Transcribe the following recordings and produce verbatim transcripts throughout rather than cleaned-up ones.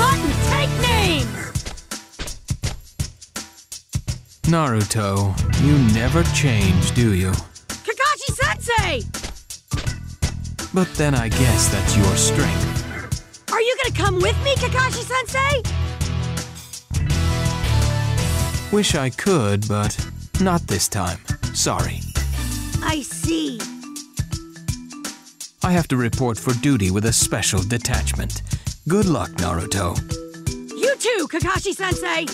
button, take name! Naruto, you never change, do you? Kakashi-sensei! But then I guess that's your strength. Are you gonna come with me, Kakashi-sensei? Wish I could, but not this time. Sorry. I see. I have to report for duty with a special detachment. Good luck, Naruto. You too, Kakashi-sensei!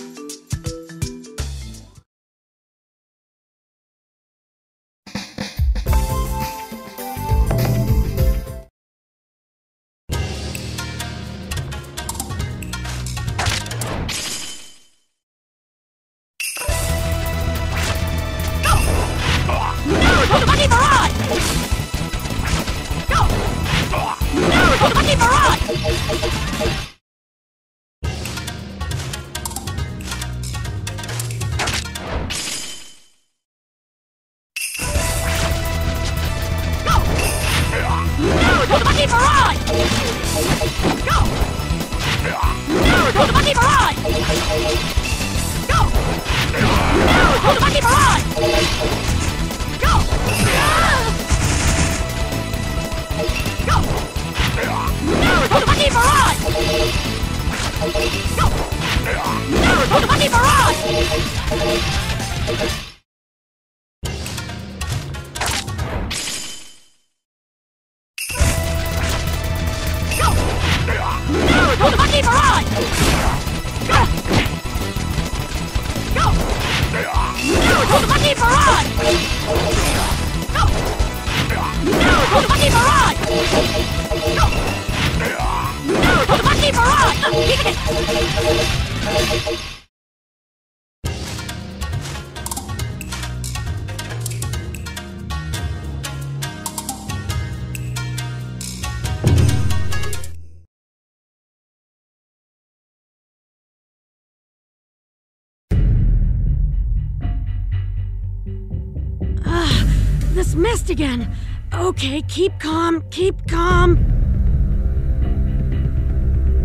Missed again. Okay, keep calm, keep calm.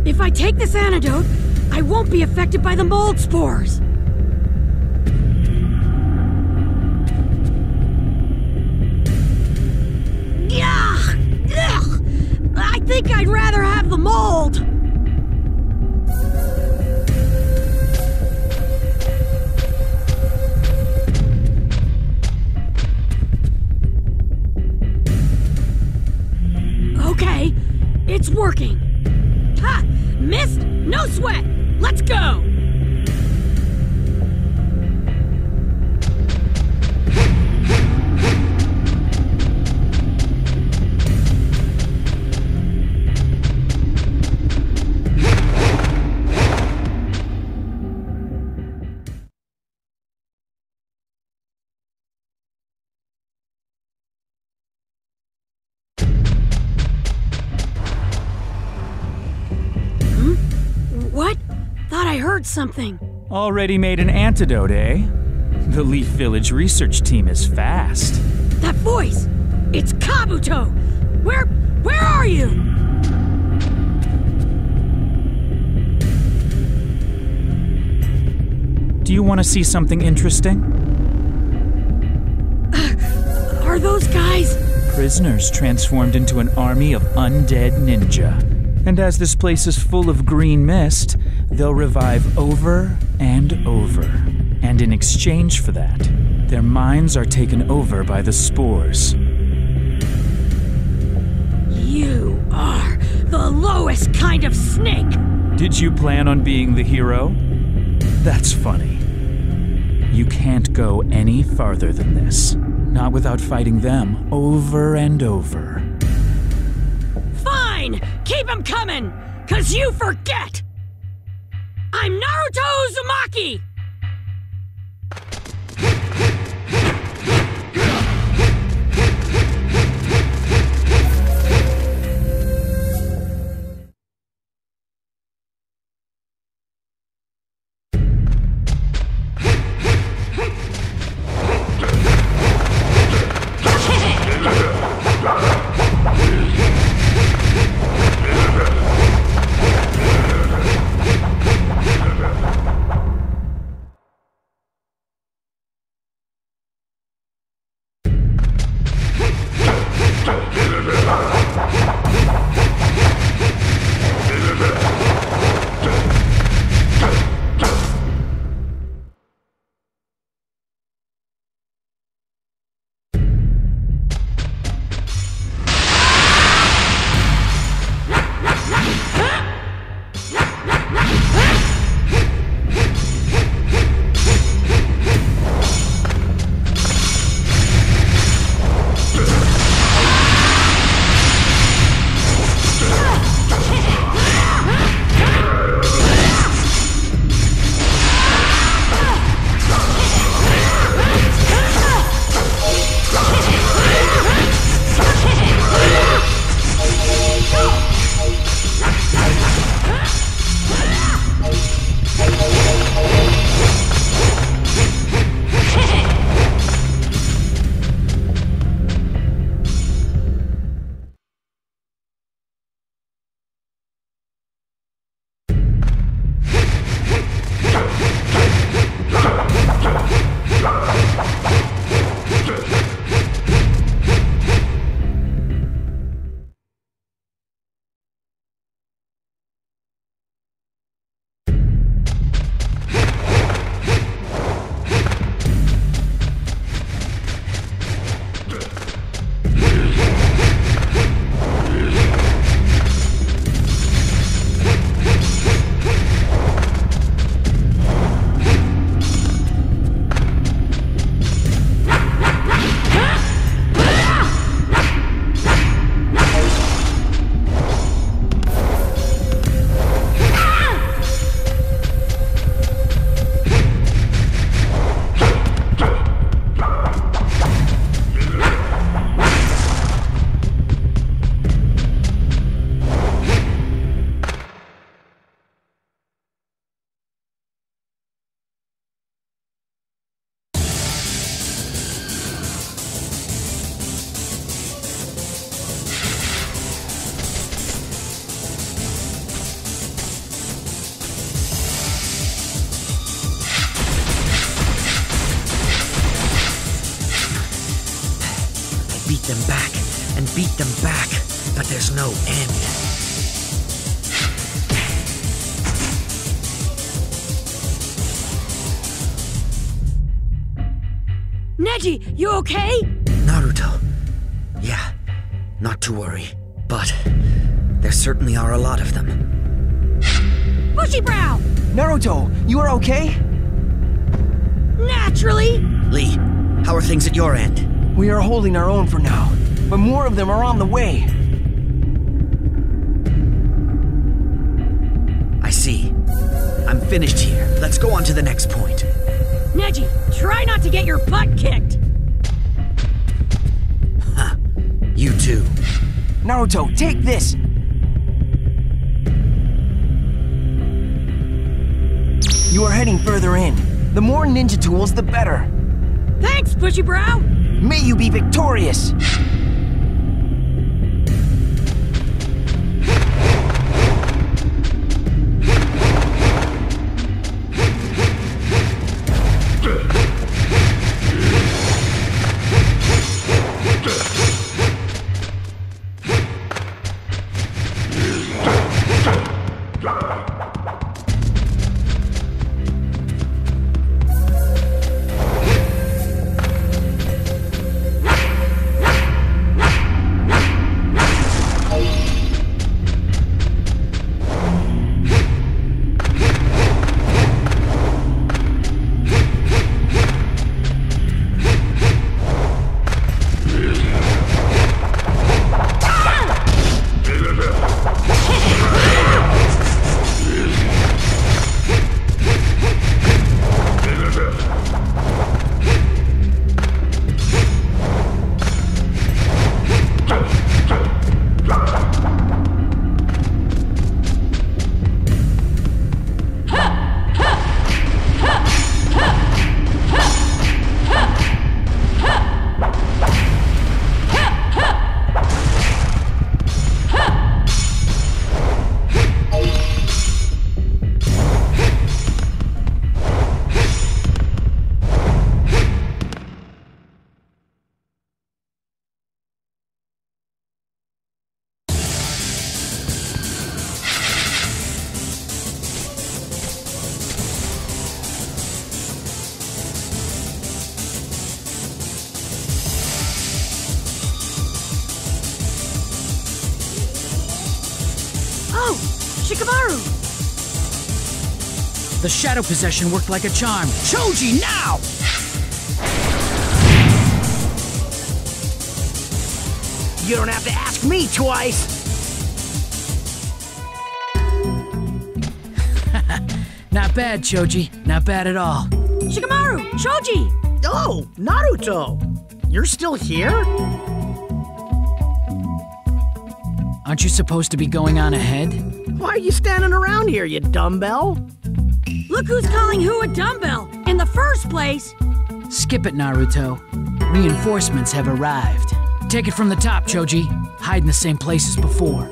If I take this antidote, I won't be affected by the mold spores. I think I'd rather have the mold. Okay, it's working. Ha! Missed? No sweat! Let's go! Something. Already made an antidote, eh? The Leaf Village research team is fast. That voice! It's Kabuto! Where... where are you? Do you want to see something interesting? Uh, are those guys... prisoners transformed into an army of undead ninja. And as this place is full of green mist, they'll revive over and over. And in exchange for that, their minds are taken over by the spores. You are the lowest kind of snake! Did you plan on being the hero? That's funny. You can't go any farther than this. Not without fighting them over and over. Fine! Keep them coming! 'Cause you forget! I'm Naruto Uzumaki! beat them back and beat them back, but there's no end. Neji, you okay? Naruto. Yeah, not to worry. But there certainly are a lot of them. Bushy Brow! Naruto, you are okay? Naturally! Lee, how are things at your end? We are holding our own for now, but more of them are on the way. I see. I'm finished here. Let's go on to the next point. Neji, try not to get your butt kicked! Huh. You too. Naruto, take this! You are heading further in. The more ninja tools, the better. Thanks, Bushy Brow! May you be victorious! The shadow possession worked like a charm. Choji, now! You don't have to ask me twice! Not bad, Choji. Not bad at all. Shikamaru! Choji! Oh, Naruto! You're still here? Aren't you supposed to be going on ahead? Why are you standing around here, you dumbbell? Look who's calling who a dumbbell in the first place! Skip it, Naruto. Reinforcements have arrived. Take it from the top, Choji. Hide in the same place as before.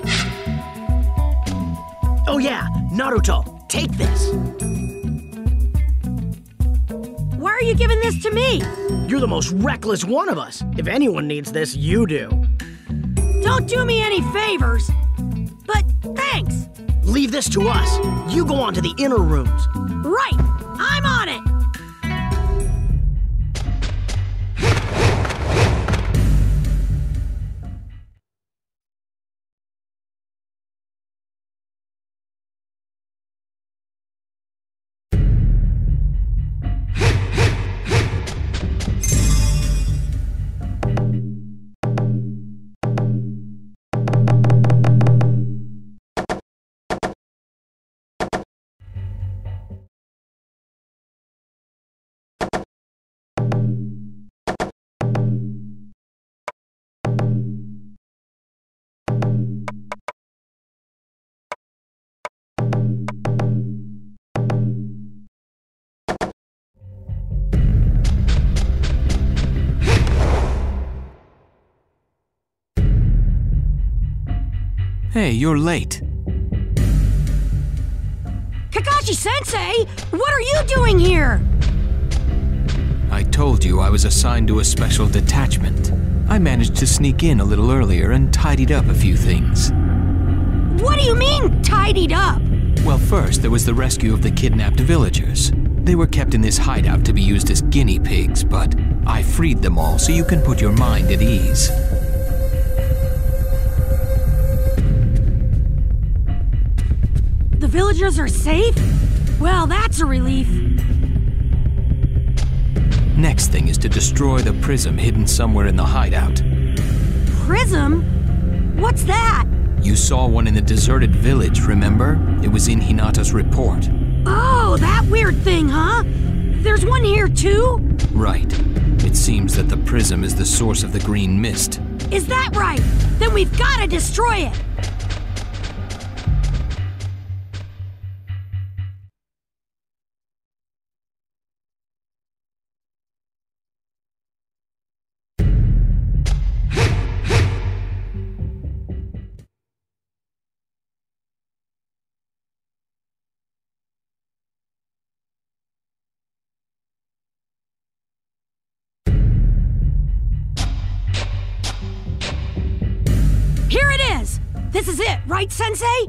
Oh yeah, Naruto, take this. Why are you giving this to me? You're the most reckless one of us. If anyone needs this, you do. Don't do me any favors, but thanks. Leave this to us. You go on to the inner rooms. Right! I'm on it! Hey, you're late. Kakashi-sensei, what are you doing here? I told you I was assigned to a special detachment. I managed to sneak in a little earlier and tidied up a few things. What do you mean, tidied up? Well, first there was the rescue of the kidnapped villagers. They were kept in this hideout to be used as guinea pigs, but I freed them all so you can put your mind at ease. The villagers are safe? Well, that's a relief. Next thing is to destroy the prism hidden somewhere in the hideout. Prism? What's that? You saw one in the deserted village, remember? It was in Hinata's report. Oh, that weird thing, huh? There's one here, too? Right. It seems that the prism is the source of the green mist. Is that right? Then we've got to destroy it! This is it, right, Sensei?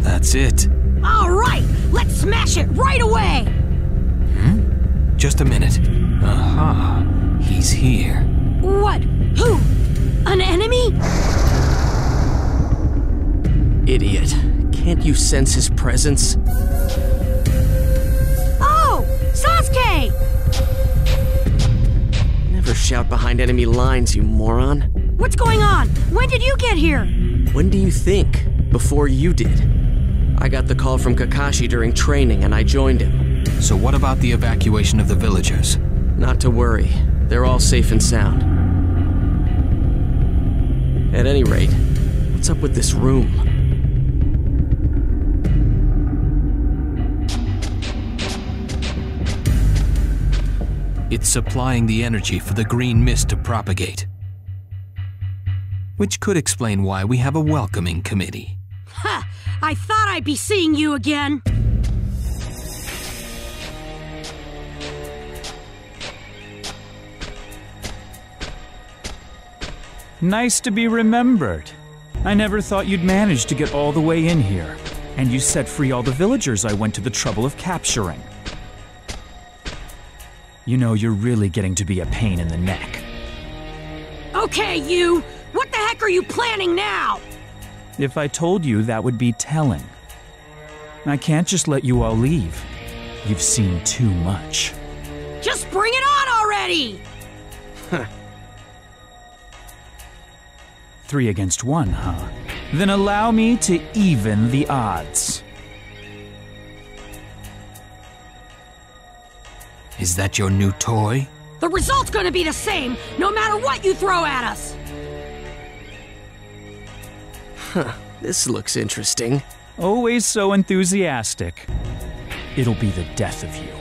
That's it. All right, let's smash it right away! Hmm? Just a minute. Aha, uh-huh. He's here. What? Who? An enemy? Idiot. Can't you sense his presence? Oh! Sasuke! Never shout behind enemy lines, you moron. What's going on? When did you get here? When do you think? Before you did. I got the call from Kakashi during training and I joined him. So what about the evacuation of the villagers? Not to worry. They're all safe and sound. At any rate, what's up with this room? It's supplying the energy for the green mist to propagate. Which could explain why we have a welcoming committee. Ha! Huh, I thought I'd be seeing you again! Nice to be remembered. I never thought you'd manage to get all the way in here. And you set free all the villagers I went to the trouble of capturing. You know, you're really getting to be a pain in the neck. Okay, you! What the heck are you planning now? If I told you, that would be telling. I can't just let you all leave. You've seen too much. Just bring it on already! Three against one, huh? Then allow me to even the odds. Is that your new toy? The result's gonna be the same, no matter what you throw at us! Huh, this looks interesting. Always so enthusiastic. It'll be the death of you.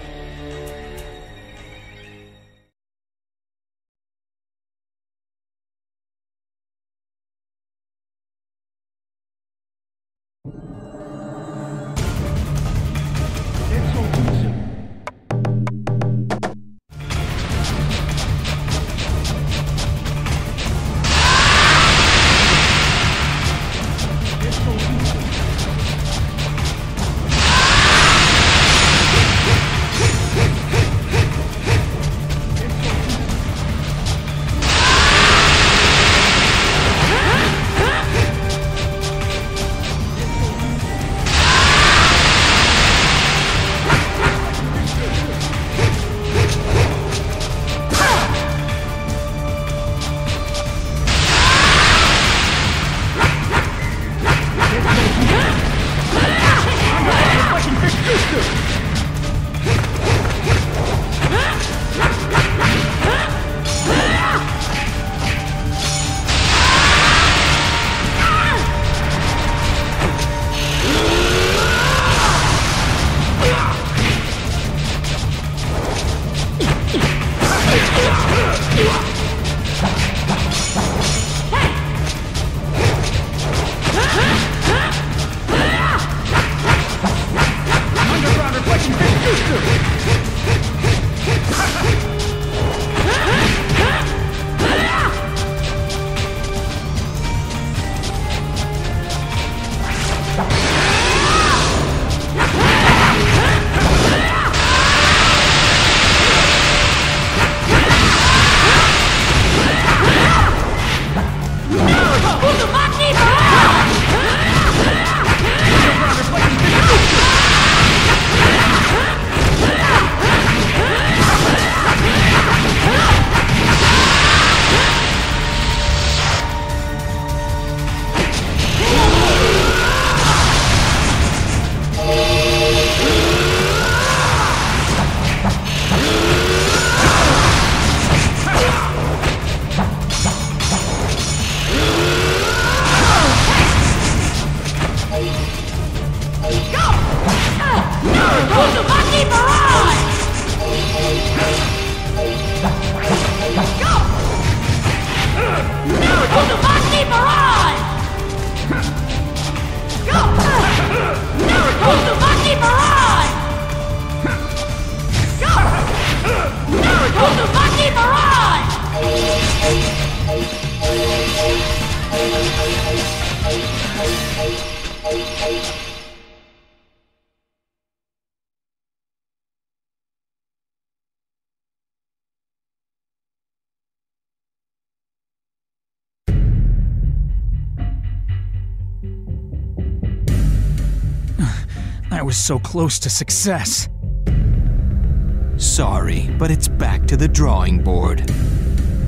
was so close to success. Sorry, but it's back to the drawing board.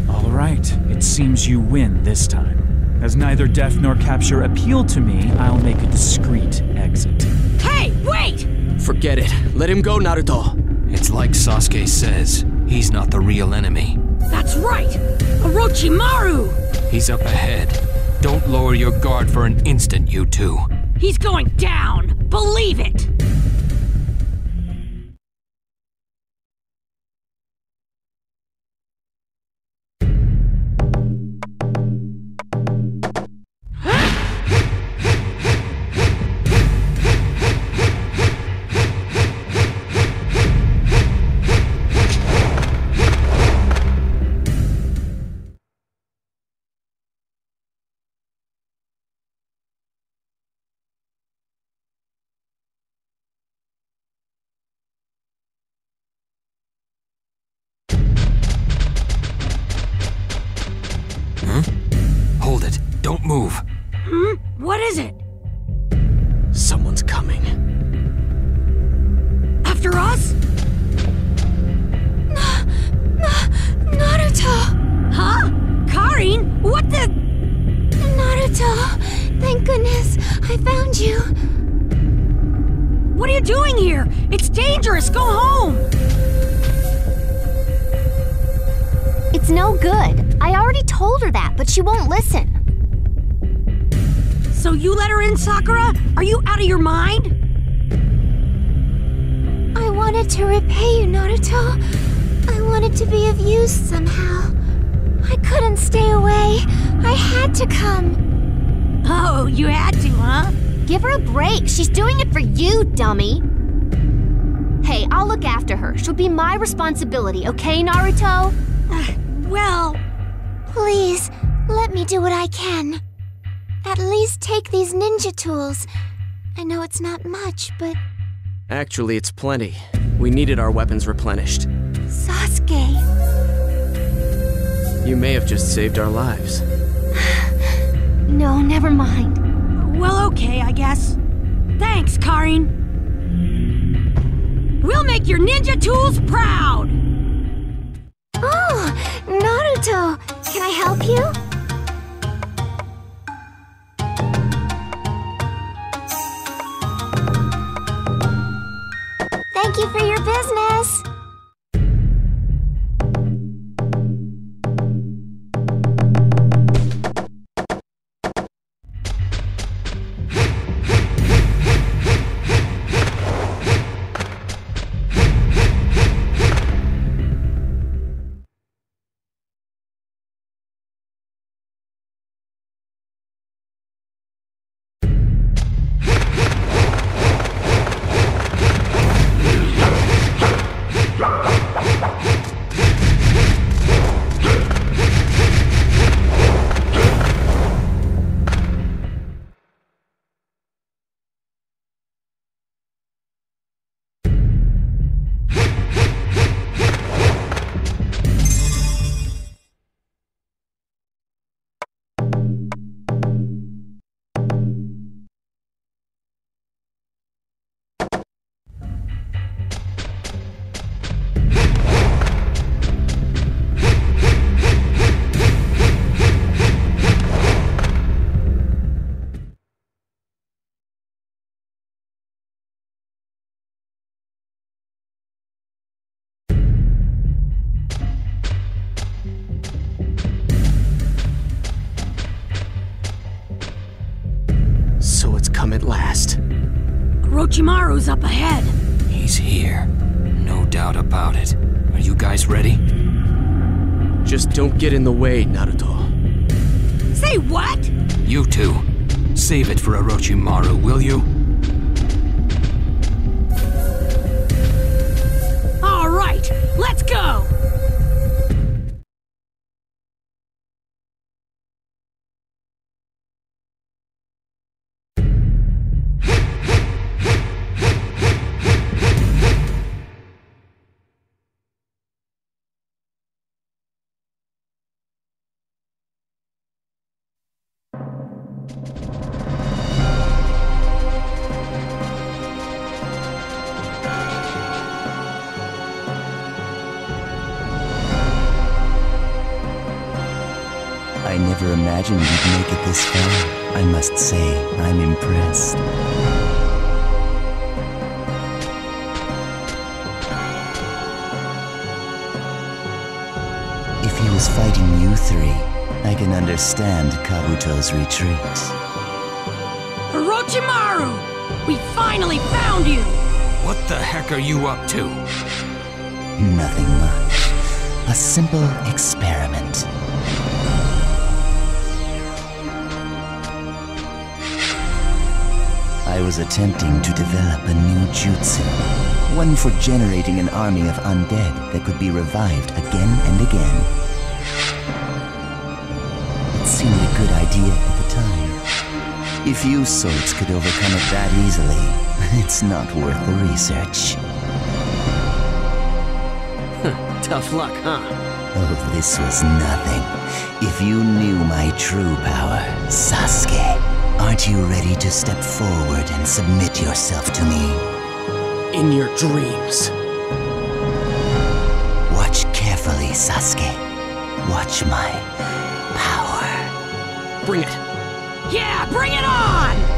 All right, it seems you win this time. As neither death nor capture appeal to me, I'll make a discreet exit. Hey, wait! Forget it. Let him go, Naruto. It's like Sasuke says, he's not the real enemy. That's right! Orochimaru! He's up ahead. Don't lower your guard for an instant, you two. He's going down! Believe it! Don't move. Hmm? What is it? Someone's coming. After us? No, no, Naruto! Huh? Karin? What the? Naruto, thank goodness, I found you. What are you doing here? It's dangerous, go home! It's no good. I already told her that, but she won't listen. So you let her in, Sakura? Are you out of your mind? I wanted to repay you, Naruto. I wanted to be of use somehow. I couldn't stay away. I had to come. Oh, you had to, huh? Give her a break. She's doing it for you, dummy. Hey, I'll look after her. She'll be my responsibility, okay, Naruto? Uh, well... Please, let me do what I can. At least take these ninja tools. I know it's not much, but... Actually, it's plenty. We needed our weapons replenished. Sasuke... You may have just saved our lives. No, never mind. Well, okay, I guess. Thanks, Karin. We'll make your ninja tools proud! Oh, Naruto! Can I help you? Thank you for your business. At last. Orochimaru's up ahead. He's here. No doubt about it. Are you guys ready? Just don't get in the way, Naruto. Say what? You two. Save it for Orochimaru, will you? All right, let's go! I never imagined you'd make it this far. I must say, I'm impressed. If he was fighting you three, I can understand Kabuto's retreat. Orochimaru! We finally found you! What the heck are you up to? Nothing much. A simple experiment. I was attempting to develop a new jutsu. One for generating an army of undead that could be revived again and again. It seemed a good idea at the time. If you sorts could overcome it that easily, it's not worth the research. Tough luck, huh? Oh, this was nothing. If you knew my true power, Sasuke, aren't you ready to step forward and submit yourself to me? In your dreams. Watch carefully, Sasuke. Watch my power. Bring it. Yeah, bring it on!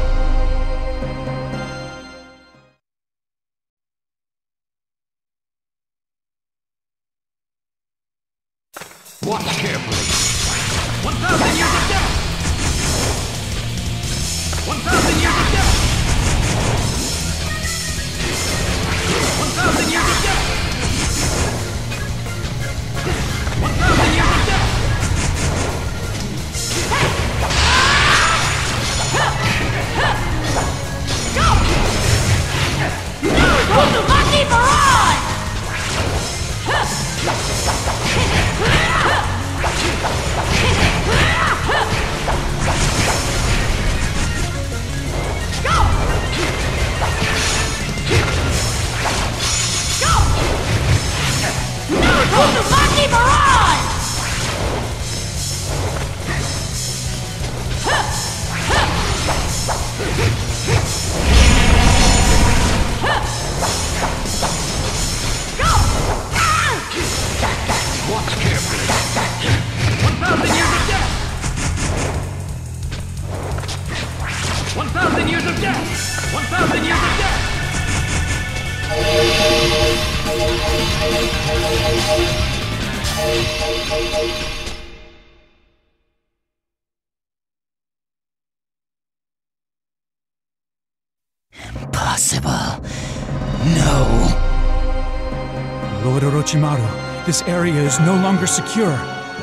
This area is no longer secure.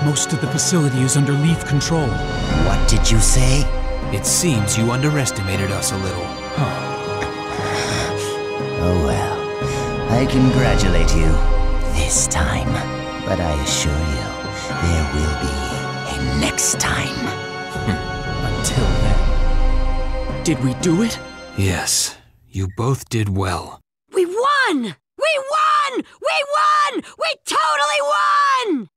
Most of the facility is under Leaf control. What did you say? It seems you underestimated us a little. Huh. Oh well. I congratulate you. This time. But I assure you, there will be a next time. Until then. Did we do it? Yes. You both did well. We won! We won! We won! We totally won!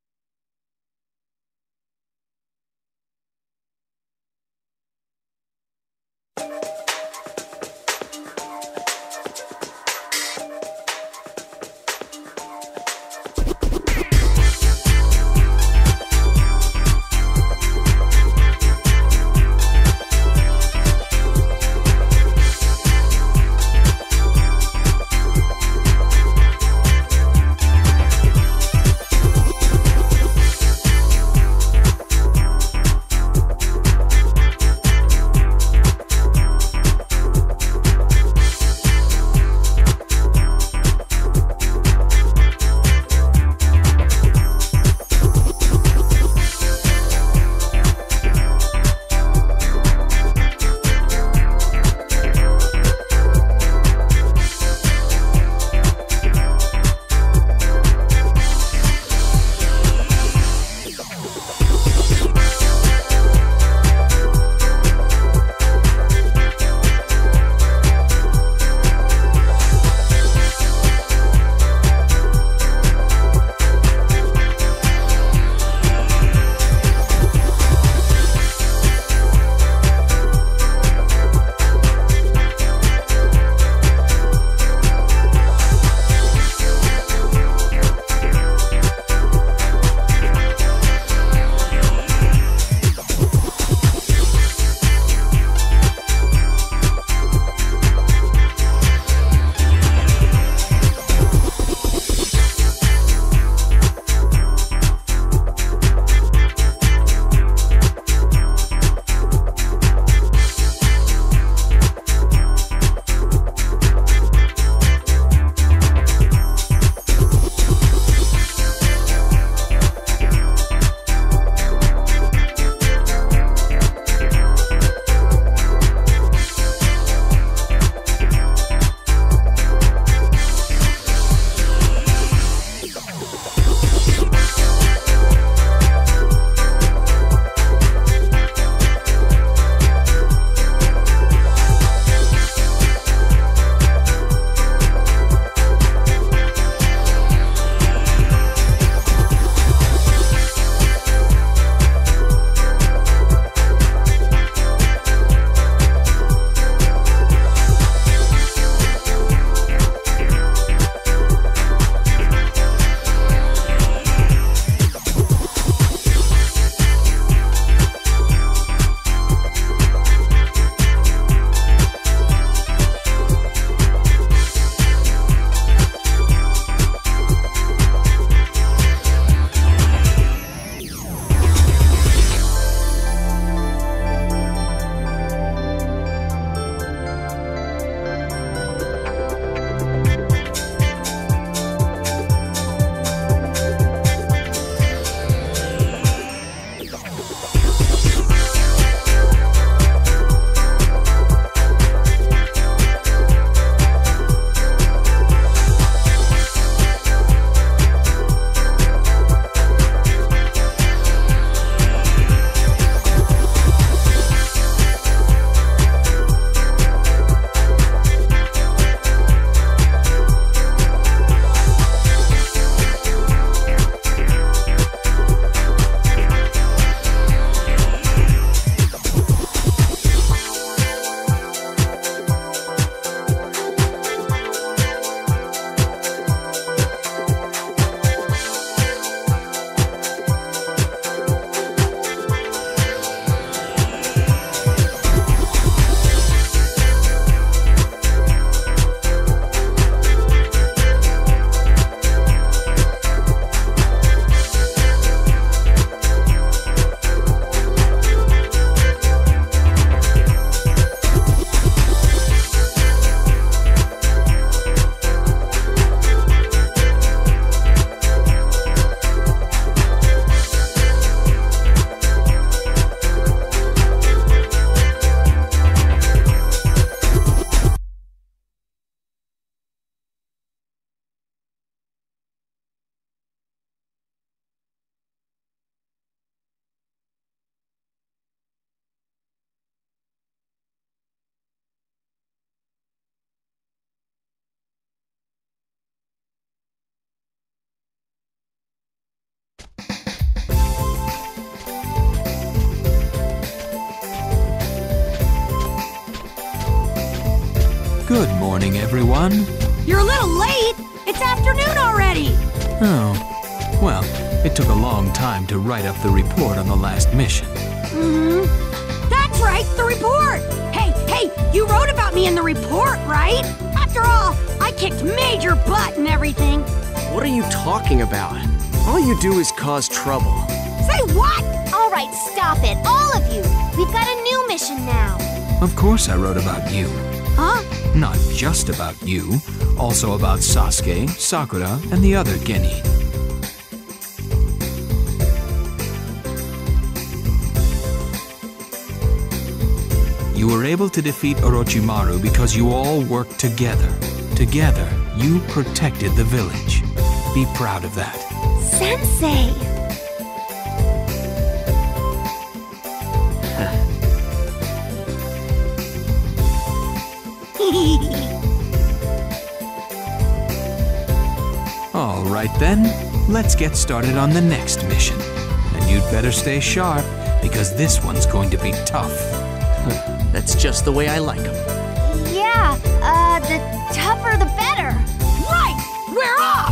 Good morning, everyone. You're a little late. It's afternoon already. Oh. Well, it took a long time to write up the report on the last mission. Mm-hmm. That's right, the report. Hey, hey, you wrote about me in the report, right? After all, I kicked major butt and everything. What are you talking about? All you do is cause trouble. Say what? All right, stop it, all of you. We've got a new mission now. Of course I wrote about you. Huh? Not just about you, also about Sasuke, Sakura, and the other Gennin. You were able to defeat Orochimaru because you all worked together. Together, you protected the village. Be proud of that. Sensei! All right then, let's get started on the next mission. And you'd better stay sharp, because this one's going to be tough. That's just the way I like them. Yeah, uh, the tougher the better. Right! We're off!